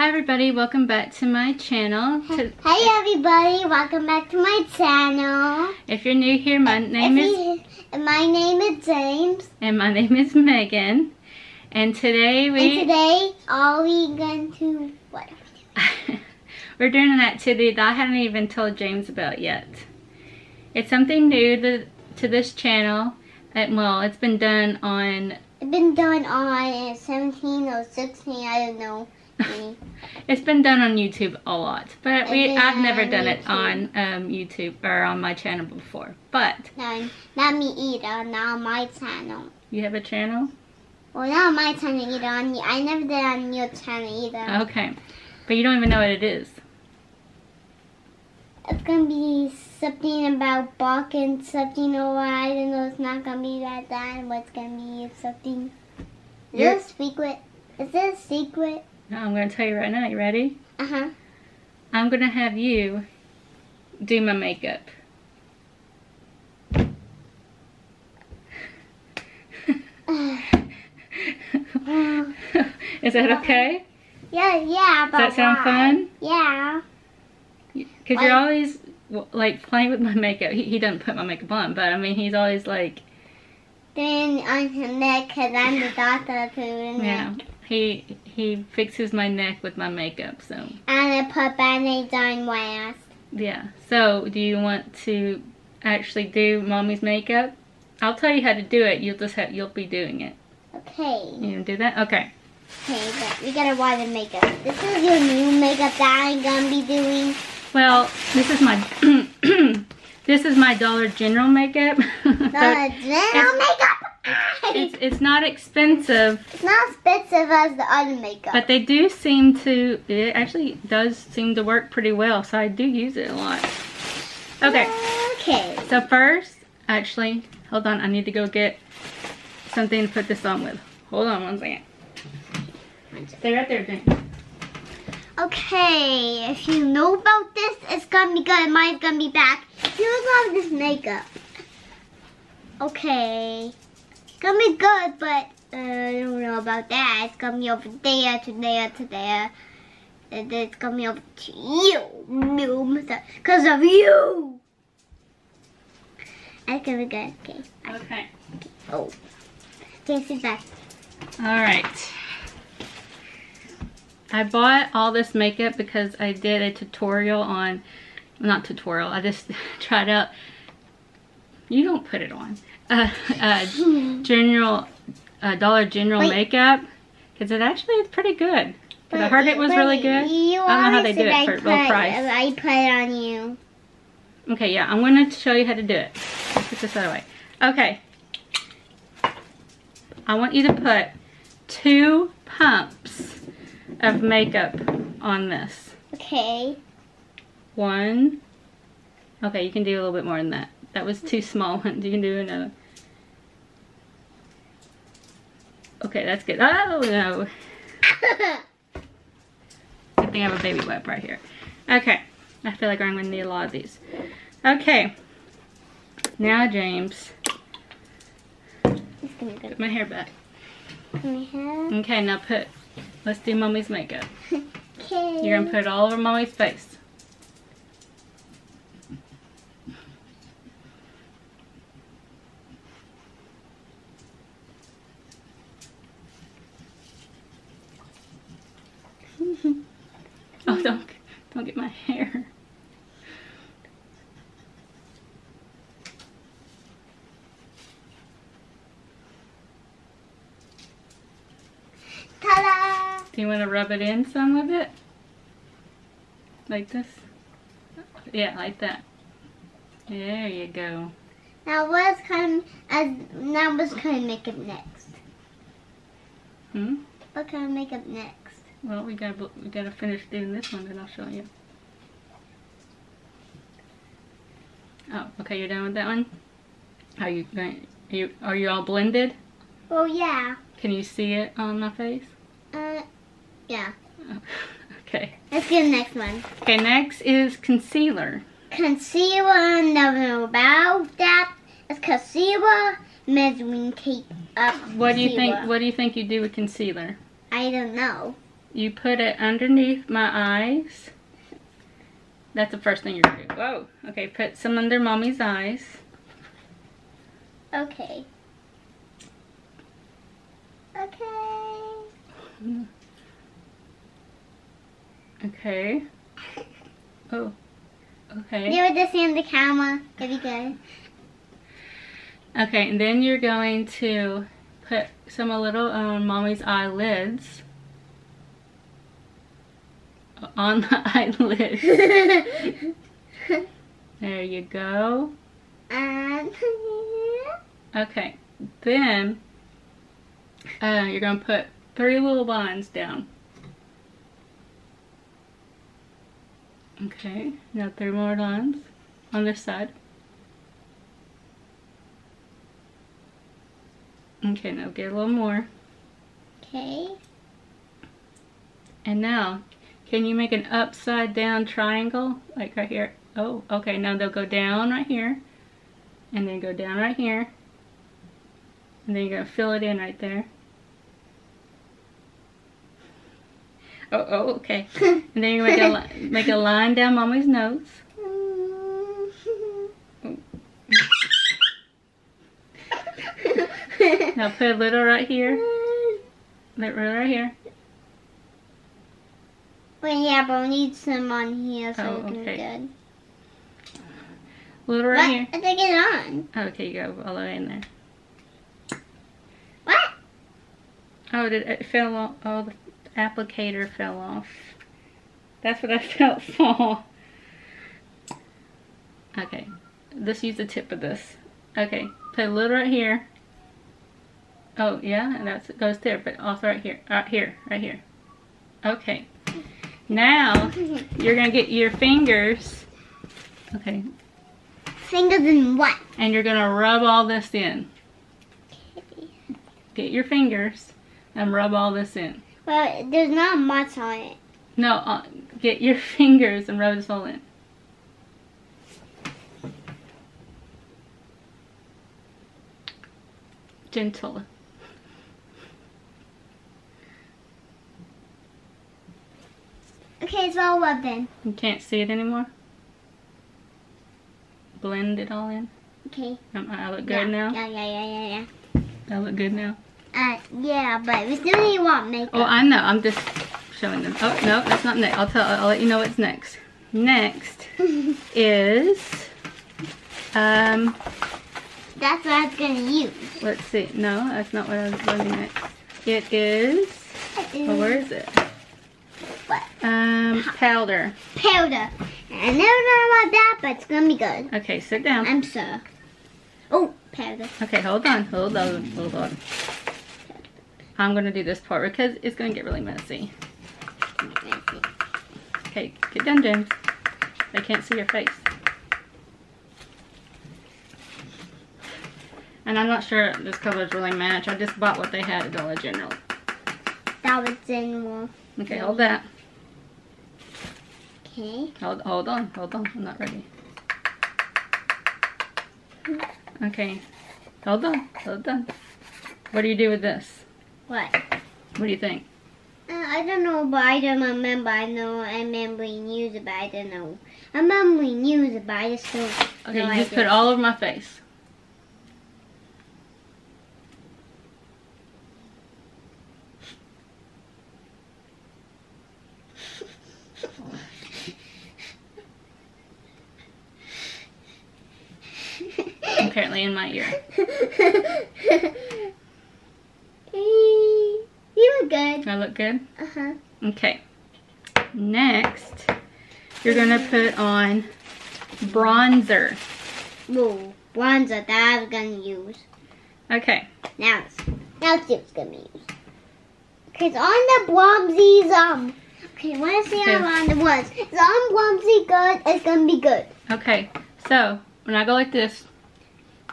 Hi everybody, welcome back to my channel. Hi everybody, welcome back to my channel. If you're new here, my name is James. And my name is Megan. And today all we going to, what are we doing? We're doing an activity that I haven't even told James about yet. It's something new to this channel. Well, it's been done on... It's been done on 17 or 16, I don't know. It's been done on YouTube a lot, but I've never done it on YouTube or on my channel before. But no, not me either. Not on my channel. You have a channel? Well, not on my channel either. I never did it on your channel either. Okay, but you don't even know what it is. It's gonna be something about barking, something or I don't know. It's not gonna be that bad. What's gonna be something? Is it a secret? Is it a secret? I'm going to tell you right now. You ready? Uh-huh. I'm going to have you do my makeup. Is that okay? Yeah. But does that sound fun? Yeah. Because you're always, like, playing with my makeup. He doesn't put my makeup on, but, I mean, he's always, like... doing on his neck because I'm the doctor of his neck. Yeah. He fixes my neck with my makeup, so. And I put band-aids on last. Yeah. So, do you want to actually do Mommy's makeup? I'll tell you how to do it. You'll be doing it. Okay. You gonna do that? Okay. Okay, but we gotta water makeup. This is your new makeup that I'm gonna be doing. Well, this is my Dollar General makeup. Dollar General makeup. It's not expensive. It's not expensive as the other makeup. But they do seem to, it actually does seem to work pretty well. So I do use it a lot. Okay. Okay. So first, actually, hold on. I need to go get something to put this on with. Hold on one second. Stay right there, James. Okay. If you know about this, it's going to be good. Mine's going to be back. You love this makeup. Okay. It's gonna be good, but I don't know about that. It's gonna be over there, to there, to there. And it's gonna be over to you. Because of you! That's gonna be good. Okay. Okay. Oh. Okay, sit back. Alright. I bought all this makeup because I did a tutorial on... Not tutorial, I just tried out... You don't put it on. Dollar General makeup, because it actually is pretty good. But I heard it was really good. I don't know how they do it for low price. I put it on you. Okay, yeah, I'm going to show you how to do it. Let's put this other way. Okay. I want you to put 2 pumps of makeup on this. Okay. 1. Okay, you can do a little bit more than that. That was too small. You can do another. Okay, that's good. Oh, no. I think I have a baby wipe right here. Okay. I feel like I'm going to need a lot of these. Okay. Now, James. Put my hair back. Okay, now let's do Mommy's makeup. Okay. You're going to put it all over Mommy's face. Oh, don't get my hair. Ta-da! Do you want to rub it in some of it? Like this? Yeah, like that. There you go. Now what's coming? Now what's coming makeup next? Hmm. What kind of makeup next? Well, we gotta finish doing this one, then I'll show you. Oh, okay, you're done with that one? Are you all blended? Well, yeah. Can you see it on my face? Yeah. Oh, okay. Let's do the next one. Okay, next is concealer. Concealer, never know about that. It's concealer, measuring tape. What do you think? What do you think you do with concealer? I don't know. You put it underneath my eyes. That's the first thing you're going to do. Whoa. Okay, put some under Mommy's eyes. Okay. Okay. Okay. Oh. Okay. Do it this in the camera. That'd be good. Okay, and then you're going to put some a little on Mommy's eyelids. On the eyelids. There you go. Okay, then you're going to put 3 little lines down. Okay, now 3 more lines on this side. Okay, now get a little more. Okay. And now, can you make an upside down triangle? Like right here. Oh, okay, now they'll go down right here. And then go down right here. And then you're going to fill it in right there. Oh, okay. And then you're going to make a line down Mommy's nose. Now put a little right here. Little right here. But yeah, but we need some on here so it can be good. Little right here. I think it's on. Okay, you go all the way in there. What? Oh, it fell off. Oh, the applicator fell off. That's what I felt fall. Okay, let's use the tip of this. Okay, put a little right here. Oh, yeah, and that goes there, but also right here. Right here, right here. Okay. Now, you're going to get your fingers. Okay. Fingers in what? And you're going to rub all this in. Okay. Get your fingers and rub all this in. Well, there's not much on it. No, get your fingers and rub this all in. Gentle. Okay, it's all rubbed in. You can't see it anymore? Blend it all in? Okay. I look good now? Yeah. I look good now? Yeah, but we still need want makeup. Oh, I know. I'm just showing them. Oh, no, that's not next. I'll let you know what's next. Next is... That's what I was going to use. Let's see. No, that's not what I was going to next. It is... Well, where is it? What? Powder. Powder. I never know about that, but it's gonna be good. Okay, sit down. I'm sure. Oh, powder. Okay, hold on. I'm gonna do this part because it's gonna get really messy. Okay, get done, James. I can't see your face. And I'm not sure this colors really match. I just bought what they had at Dollar General. That was General. Okay, hold that. Okay. Hold on. I'm not ready. Okay. Hold on. What do you do with this? What? What do you think? I don't know, but I don't remember. I know I remember news about it, but I don't know. I remember news about it, so... Okay, you just put it all over my face. Apparently in my ear. You look good. I look good? Uh-huh. Okay. Next, you're going to put on bronzer. Whoa, bronzer that I was going to use. Okay. Now it's going to be used. Because on the Blomsy's, okay, want to see how long it was. It's on Blomsy good, it's going to be good. Okay, so when I go like this,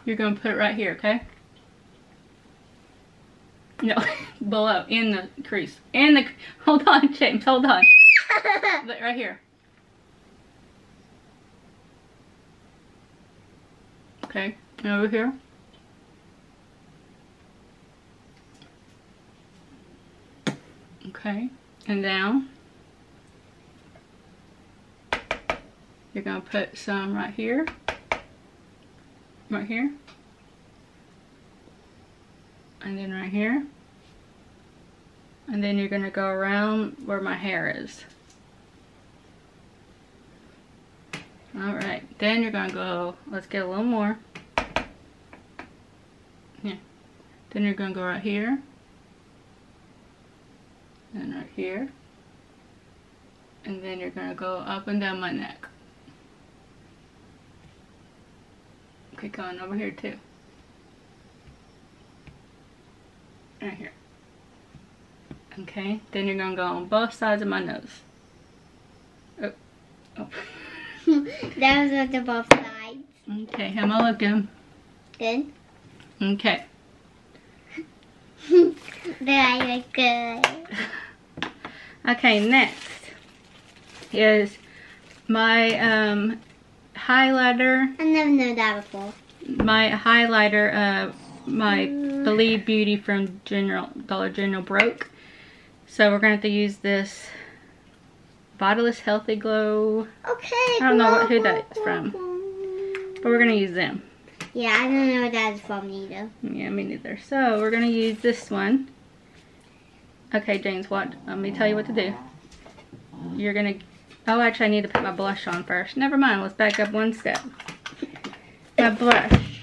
you're going to put it right here, okay? No, below, in the crease. Hold on, James, hold on. But right here. Okay, and over here. Okay, and down. You're going to put some right here, and then right here. And then you're going to go around where my hair is. Alright, then you're going to go, let's get a little more. Yeah. Then you're going to go right here. And right here. And then you're going to go up and down my neck. Okay, going over here too. Right here. Okay, then you're going to go on both sides of my nose. Oh. Oh. That was on the both sides. Okay, how am I looking? Good. Okay. Then I look good. Okay, next is my highlighter. I never knew that before. My highlighter, my Believe Beauty from Dollar General broke. So we're going to have to use this Vitalist Healthy Glow. Okay. I don't know who that's from. But we're going to use them. Yeah, I don't know what that is from either. Yeah, me neither. So we're going to use this one. Okay, James, what? Let me tell you what to do. You're going to... Oh, actually, I need to put my blush on first. Never mind. Let's back up one step. My blush.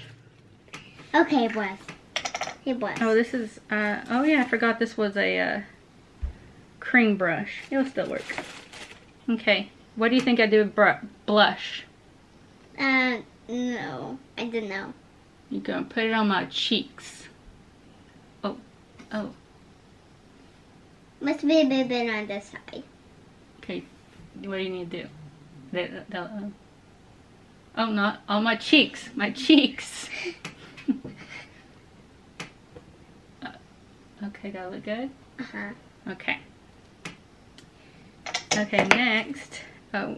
Okay, blush. Hey, blush. Oh, this is... oh, yeah, I forgot this was a... cream brush. It'll still work. Okay. What do you think I do with blush? No. I don't know. You're gonna put it on my cheeks. Oh. Oh. Must be a bit on this side. Okay. What do you need to do? Oh, not on my cheeks. My cheeks. Okay. That look good? Uh-huh. Okay. Okay, next, oh,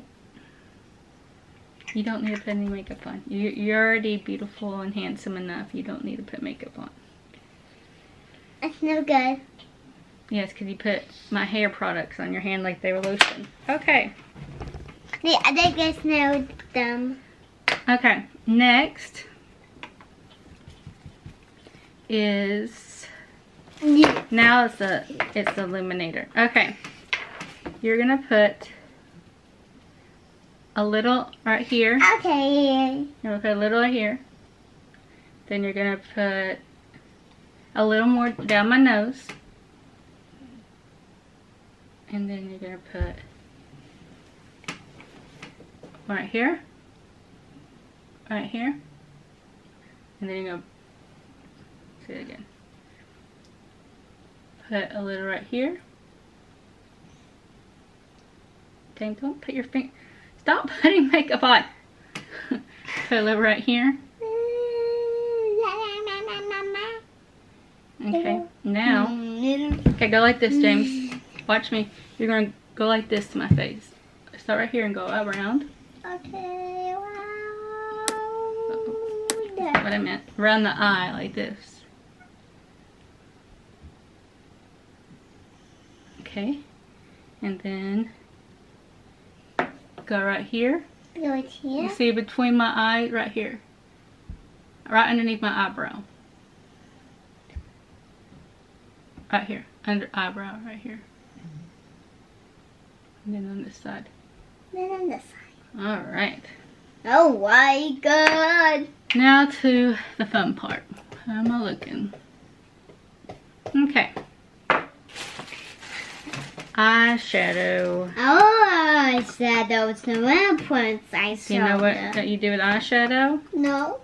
you don't need to put any makeup on. You're already beautiful and handsome enough. You don't need to put makeup on. That's no good. Yes, because you put my hair products on your hand like they were lotion. Okay. Yeah, I think I smelled them. Okay, next is, yeah. Now it's the illuminator. Okay. You're gonna put a little right here. Okay. You're gonna put a little right here. Then you're gonna put a little more down my nose. And then you're gonna put right here. Right here. And then you're gonna see it again. Put a little right here. Okay, don't put your finger. Stop putting makeup on. Put a little right here. Okay, now. Okay, go like this, James. Watch me. You're going to go like this to my face. Start right here and go around. Okay, that's what I meant. Around the eye, like this. Okay, and then. Go right here. Go right here. You see between my eye, right here. Right underneath my eyebrow. Right here. Under eyebrow, right here. And then on this side. Then on this side. Alright. Oh my god. Now to the fun part. How am I looking? Okay. Eyeshadow. Oh, eyeshadow. It's the one point I saw. You know what you do with eyeshadow? No.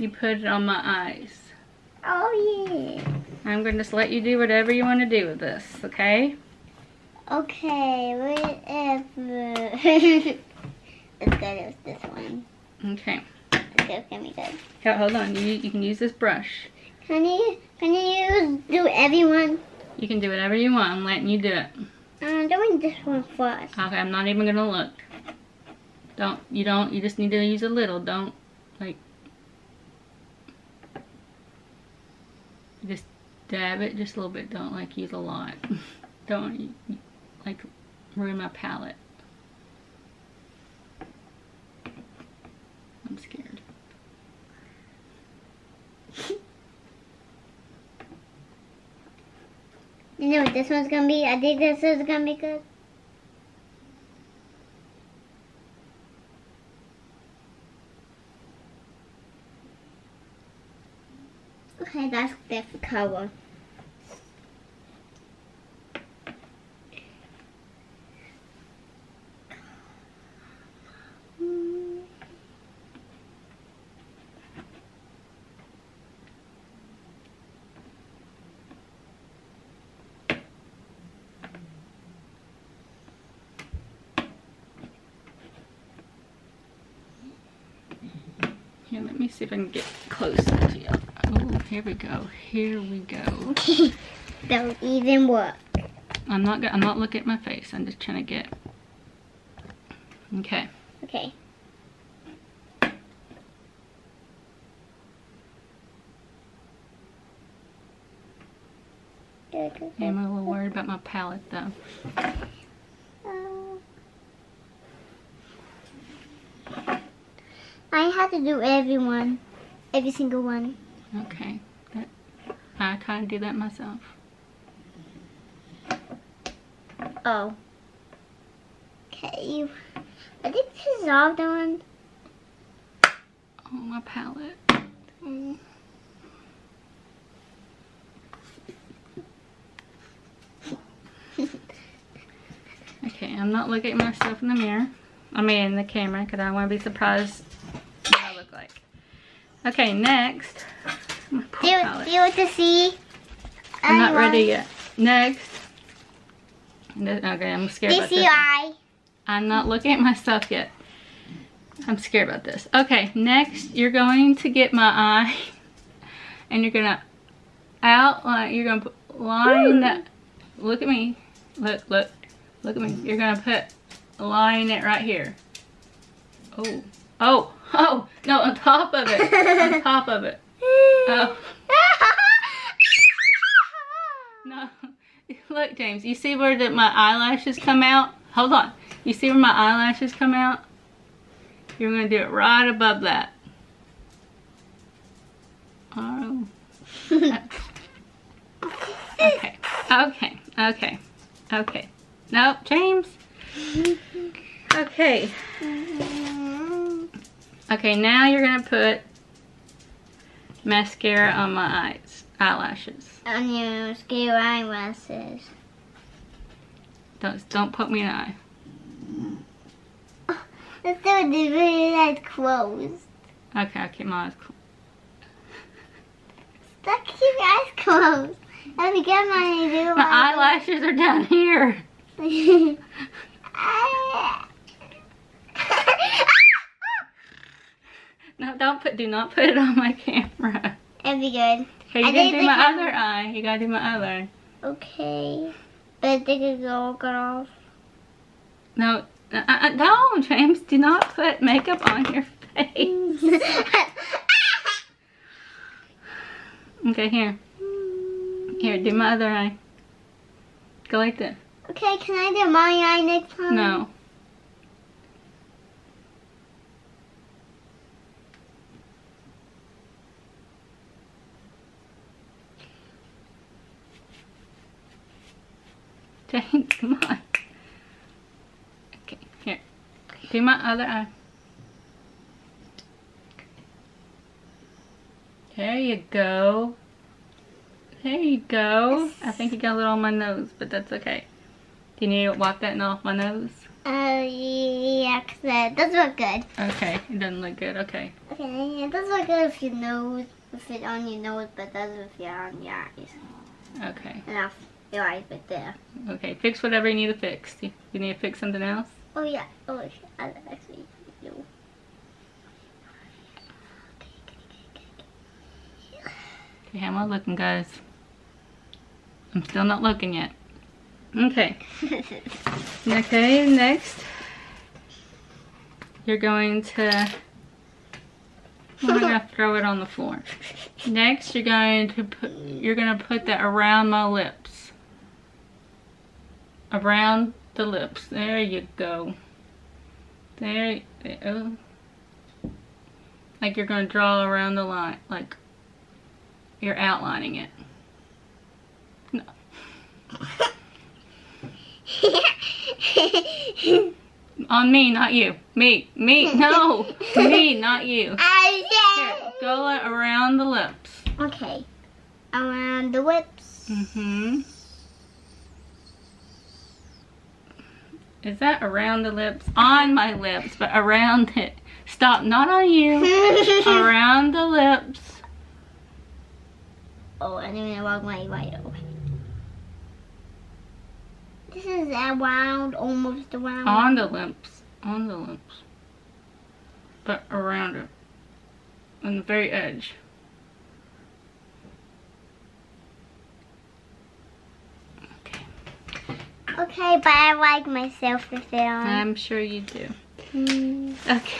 You put it on my eyes. Oh, yeah. I'm going to just let you do whatever you want to do with this, okay? Okay, whatever. Let's go with this one. Okay. Okay, me good. Here, hold on. You can use this brush. Can you do everyone? You can do whatever you want. I'm letting you do it. I'm doing this one first. Okay, I'm not even gonna look. You just need to use a little. Don't, like, just dab it just a little bit. Don't, like, use a lot. Don't, like ruin my palette. I'm scared. You know what this one's gonna be? I think this is gonna be good. Okay, that's the color. Here, let me see if I can get close to you. Oh, here we go. Here we go. Don't even work. I'm not looking at my face. I'm just trying to get. Okay. Okay. I'm a little worried about my palette, though. I have to do every single one. Okay, that, I kind of do that myself. Oh. Okay, I think this is all done. Oh, my palette. Mm. Okay, I'm not looking at myself in the mirror. I mean, in the camera, because I want to be surprised. Okay, next. Do you want to see? I'm not ready yet. Next. Okay, I'm scared about this. I'm not looking at my stuff yet. I'm scared about this. Okay, next you're going to get my eye, and you're gonna outline. You're gonna line that. Look at me. Look, look, look at me. You're gonna line it right here. Oh, oh. Oh, no, on top of it. On top of it. Oh. No. Look, James, you see where my eyelashes come out? Hold on. You see where my eyelashes come out? You're going to do it right above that. Oh. Okay. Okay. Okay. Okay. Nope, James. Okay. Okay, now you're gonna put mascara on my eyes, eyelashes. On your mascara eyelashes. Don't put me in the eye. Oh, let's do the really eyes closed. Okay, I'll keep my eyes closed. Stop keeping your eyes closed. Let me get my eyelashes are down here. No, do not put it on my camera. That'd be good. Okay, you gotta do my other eye. You gotta do my other eye. Okay. But I think it's all cut off. No, no, James, do not put makeup on your face. Okay, here. Here, do my other eye. Go like this. Okay, can I do my eye next time? No. Come on. Okay, here. Do my other eye. There you go. There you go. I think you got a little on my nose, but that's okay. Do you need to wipe that off my nose? Yeah, because that doesn't look good. Okay, it doesn't look good. Okay. Okay, it doesn't look good if your nose, if it's on your nose, but it doesn't if you're on your eyes. Okay. Enough. Your eyes right there. Okay, fix whatever you need to fix. You need to fix something else? Oh yeah. Oh, actually, no. Okay, okay, how am I looking, guys? I'm still not looking yet. Okay. Okay, next. You're going to... I'm gonna throw it on the floor. Next, you're gonna put that around my lips. Around the lips. There you go. There. Like you're going to draw around the line. Like you're outlining it. No. On me, not you. Me, no. Me, not you. Here, go around the lips. Okay. Around the lips. Mm-hmm. Is that around the lips? On my lips, but around it. Stop, not on you. Around the lips. Oh, I didn't even walk my right away. This is around, almost around. On the lips. But around it. On the very edge. Okay, but I like myself to fit on. I'm sure you do. Mm. Okay.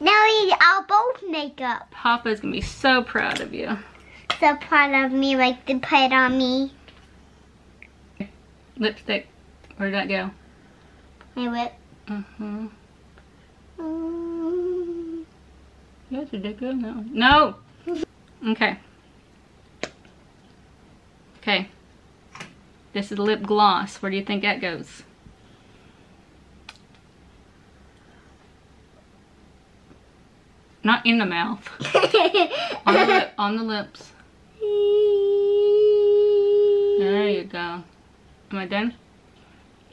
Now I'll both make up. Papa's gonna be so proud of you. So proud of me, like to put it on me. Lipstick. Where'd that go? My lip. Uh-huh. Yeah, did it go? No. No! Okay. Okay. This is lip gloss. Where do you think that goes? Not in the mouth. On the lips. There you go. Am I done?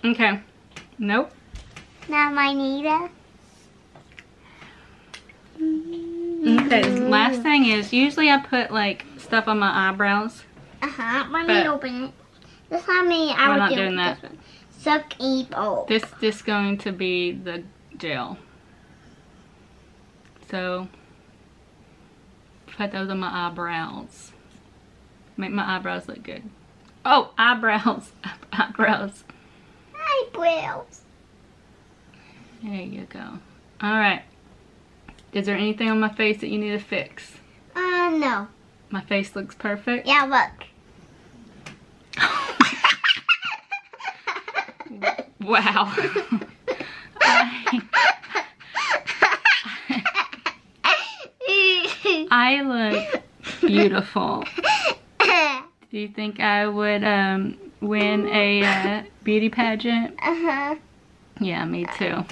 Okay. Nope. Now mine either. Okay, last thing is, usually I put like stuff on my eyebrows. Uh-huh. Let me open it. This time I would not doing that. Suck evil. This going to be the gel. So put those on my eyebrows. Make my eyebrows look good. Oh, eyebrows. Eyebrows. Eyebrows. There you go. Alright. Is there anything on my face that you need to fix? No. My face looks perfect? Yeah, look. Wow. I look beautiful. Do you think I would win a beauty pageant? Uh-huh. Yeah, me too.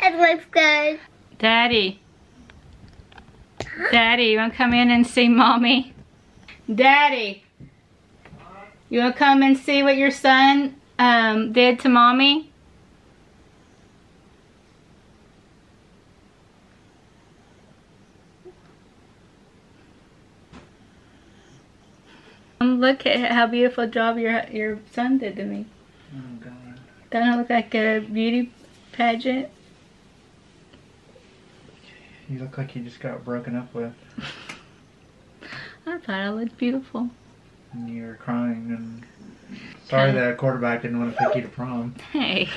It looks good. Daddy. Daddy, you want to come in and see Mommy? Daddy. You want to come and see what your son... did to Mommy? Look at how beautiful job your son did to me. Oh God. Don't I look like a beauty pageant? You look like you just got broken up with. I thought I looked beautiful. And you were crying and... Sorry that a quarterback didn't want to take you to prom. Hey.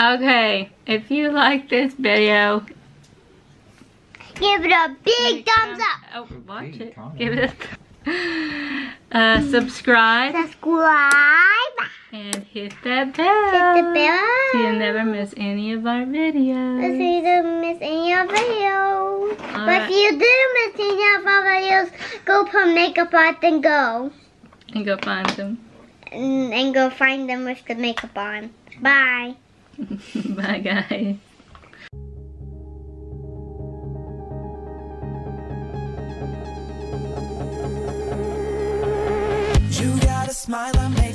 Okay, if you like this video, give it a big thumbs up. Oh, watch it. Give it a subscribe. Subscribe. And hit that bell. Hit the bell. So you'll never miss any of our videos. So you don't miss any of our videos. All but right. If you do miss any of our videos, go put makeup on and go. And go find them. And go find them with the makeup on. Bye. Bye, guys. You got a smile on me.